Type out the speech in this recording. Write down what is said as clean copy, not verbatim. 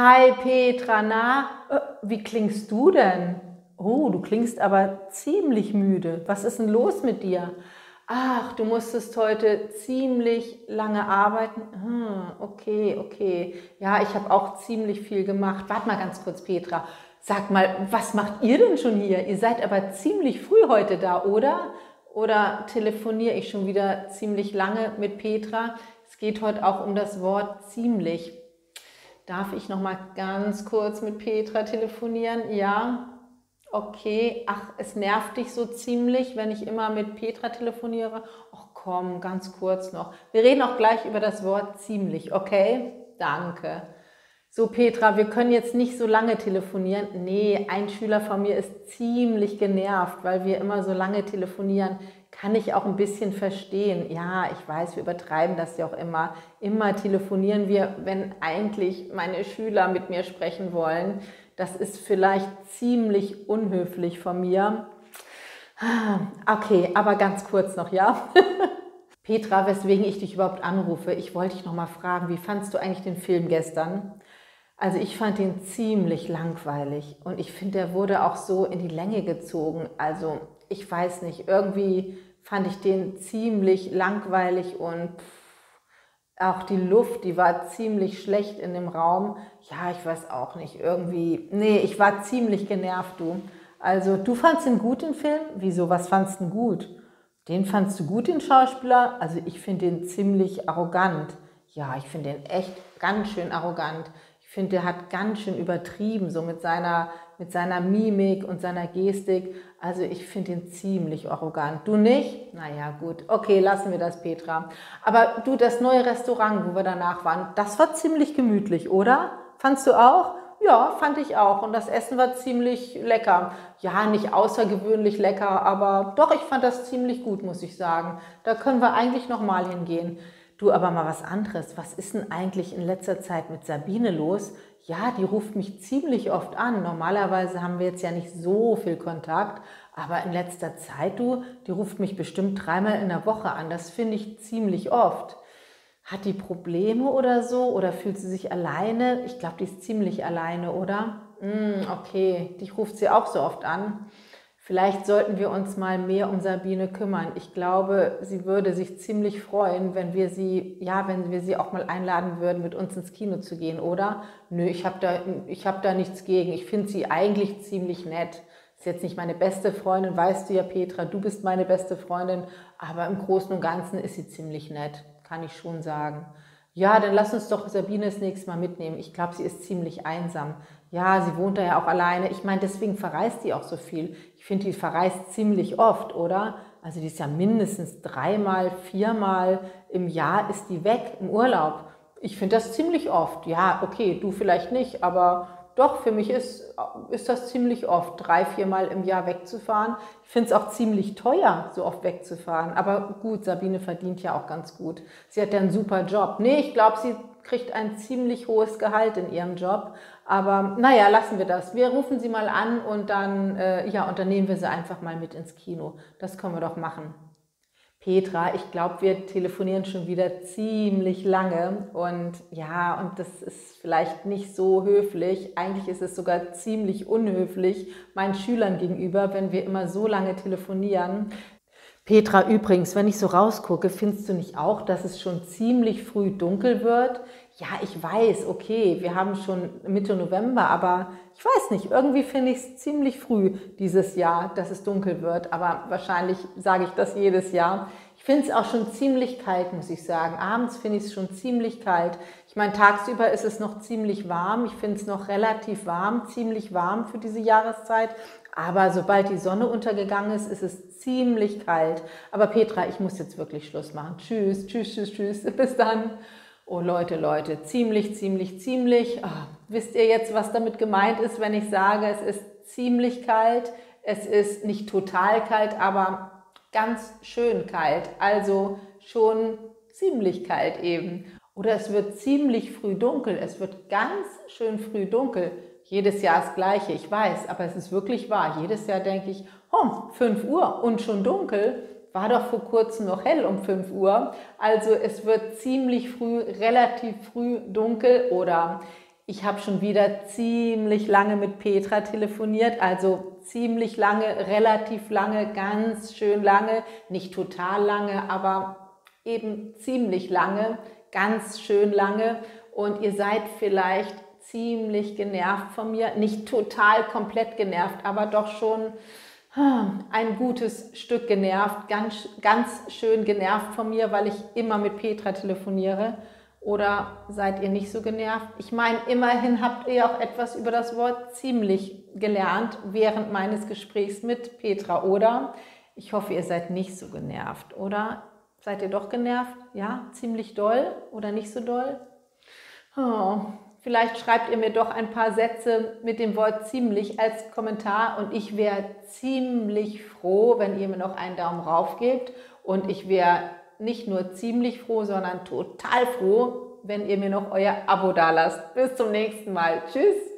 Hi Petra, na, wie klingst du denn? Oh, du klingst aber ziemlich müde. Was ist denn los mit dir? Ach, du musstest heute ziemlich lange arbeiten. Okay. Ja, ich habe auch ziemlich viel gemacht. Warte mal ganz kurz, Petra. Sag mal, was macht ihr denn schon hier? Ihr seid aber ziemlich früh heute da, oder? Oder telefoniere ich schon wieder ziemlich lange mit Petra? Es geht heute auch um das Wort ziemlich. Darf ich noch mal ganz kurz mit Petra telefonieren? Ja, okay. Ach, es nervt dich so ziemlich, wenn ich immer mit Petra telefoniere? Ach komm, ganz kurz noch. Wir reden auch gleich über das Wort ziemlich, okay? Danke. So Petra, wir können jetzt nicht so lange telefonieren. Nee, ein Schüler von mir ist ziemlich genervt, weil wir immer so lange telefonieren. Kann ich auch ein bisschen verstehen. Ja, ich weiß, wir übertreiben das ja auch immer. Immer telefonieren wir, wenn eigentlich meine Schüler mit mir sprechen wollen. Das ist vielleicht ziemlich unhöflich von mir. Okay, aber ganz kurz noch, ja? Petra, weswegen ich dich überhaupt anrufe, ich wollte dich nochmal fragen, wie fandst du eigentlich den Film gestern? Also ich fand ihn ziemlich langweilig und ich finde, der wurde auch so in die Länge gezogen. Also ich weiß nicht, irgendwie fand ich den ziemlich langweilig und auch die Luft, die war ziemlich schlecht in dem Raum. Ja, ich weiß auch nicht, irgendwie, nee, ich war ziemlich genervt, du. Also, du fandst den gut, den Film? Wieso, was fandst du denn gut? Den fandst du gut, den Schauspieler? Also, ich finde den ziemlich arrogant. Ja, ich finde den echt ganz schön arrogant. Ich finde, der hat ganz schön übertrieben, so mit seiner Mimik und seiner Gestik. Also ich finde ihn ziemlich arrogant. Du nicht? Naja, gut. Okay, lassen wir das, Petra. Aber du, das neue Restaurant, wo wir danach waren, das war ziemlich gemütlich, oder? Fandst du auch? Ja, fand ich auch. Und das Essen war ziemlich lecker. Ja, nicht außergewöhnlich lecker, aber doch, ich fand das ziemlich gut, muss ich sagen. Da können wir eigentlich nochmal hingehen. Du, aber mal was anderes. Was ist denn eigentlich in letzter Zeit mit Sabine los? Ja, die ruft mich ziemlich oft an. Normalerweise haben wir jetzt ja nicht so viel Kontakt. Aber in letzter Zeit, du, die ruft mich bestimmt 3-mal in der Woche an. Das finde ich ziemlich oft. Hat die Probleme oder so? Oder fühlt sie sich alleine? Ich glaube, die ist ziemlich alleine, oder? Okay, dich ruft sie auch so oft an. Vielleicht sollten wir uns mal mehr um Sabine kümmern. Ich glaube, sie würde sich ziemlich freuen, wenn wir sie auch mal einladen würden, mit uns ins Kino zu gehen, oder? Nö, ich hab da nichts gegen. Ich finde sie eigentlich ziemlich nett. Ist jetzt nicht meine beste Freundin, weißt du ja, Petra, du bist meine beste Freundin, aber im Großen und Ganzen ist sie ziemlich nett, kann ich schon sagen. Ja, dann lass uns doch Sabine das nächste Mal mitnehmen. Ich glaube, sie ist ziemlich einsam. Ja, sie wohnt da ja auch alleine. Ich meine, deswegen verreist die auch so viel. Ich finde, die verreist ziemlich oft, oder? Also die ist ja mindestens 3-mal, 4-mal im Jahr ist die weg im Urlaub. Ich finde das ziemlich oft. Ja, okay, du vielleicht nicht, aber doch, für mich ist das ziemlich oft, 3-4-mal im Jahr wegzufahren. Ich finde es auch ziemlich teuer, so oft wegzufahren. Aber gut, Sabine verdient ja auch ganz gut. Sie hat ja einen super Job. Nee, ich glaube, sie kriegt ein ziemlich hohes Gehalt in ihrem Job. Aber naja, lassen wir das. Wir rufen sie mal an und dann und dann nehmen wir sie einfach mal mit ins Kino. Das können wir doch machen. Petra, ich glaube, wir telefonieren schon wieder ziemlich lange und ja, und das ist vielleicht nicht so höflich. Eigentlich ist es sogar ziemlich unhöflich meinen Schülern gegenüber, wenn wir immer so lange telefonieren. Petra, übrigens, wenn ich so rausgucke, findest du nicht auch, dass es schon ziemlich früh dunkel wird? Ja, ich weiß, okay, wir haben schon Mitte November, aber ich weiß nicht, irgendwie finde ich es ziemlich früh dieses Jahr, dass es dunkel wird, aber wahrscheinlich sage ich das jedes Jahr. Ich finde es auch schon ziemlich kalt, muss ich sagen. Abends finde ich es schon ziemlich kalt. Ich meine, tagsüber ist es noch ziemlich warm. Ich finde es noch relativ warm, ziemlich warm für diese Jahreszeit. Aber sobald die Sonne untergegangen ist, ist es ziemlich kalt. Aber Petra, ich muss jetzt wirklich Schluss machen. Tschüss, bis dann. Oh Leute, ziemlich. Oh, wisst ihr jetzt, was damit gemeint ist, wenn ich sage, es ist ziemlich kalt? Es ist nicht total kalt, aber ganz schön kalt. Also schon ziemlich kalt eben. Oder es wird ziemlich früh dunkel. Es wird ganz schön früh dunkel. Jedes Jahr das Gleiche, ich weiß, aber es ist wirklich wahr. Jedes Jahr denke ich, 5 Uhr und schon dunkel. War doch vor kurzem noch hell um 5 Uhr. Also es wird ziemlich früh, relativ früh dunkel oder Ich habe schon wieder ziemlich lange mit Petra telefoniert, also ziemlich lange, relativ lange, ganz schön lange, nicht total lange, aber eben ziemlich lange, ganz schön lange, und ihr seid vielleicht ziemlich genervt von mir, nicht total komplett genervt, aber doch schon ein gutes Stück genervt, ganz schön genervt von mir, weil ich immer mit Petra telefoniere. Oder seid ihr nicht so genervt? Ich meine, immerhin habt ihr auch etwas über das Wort ziemlich gelernt während meines Gesprächs mit Petra, oder? Ich hoffe, ihr seid nicht so genervt, oder? Seid ihr doch genervt? Ja, ziemlich doll oder nicht so doll? Oh. Vielleicht schreibt ihr mir doch ein paar Sätze mit dem Wort ziemlich als Kommentar, und ich wäre ziemlich froh, wenn ihr mir noch einen Daumen rauf gebt, und ich wäre nicht nur ziemlich froh, sondern total froh, wenn ihr mir noch euer Abo dalasst. Bis zum nächsten Mal. Tschüss!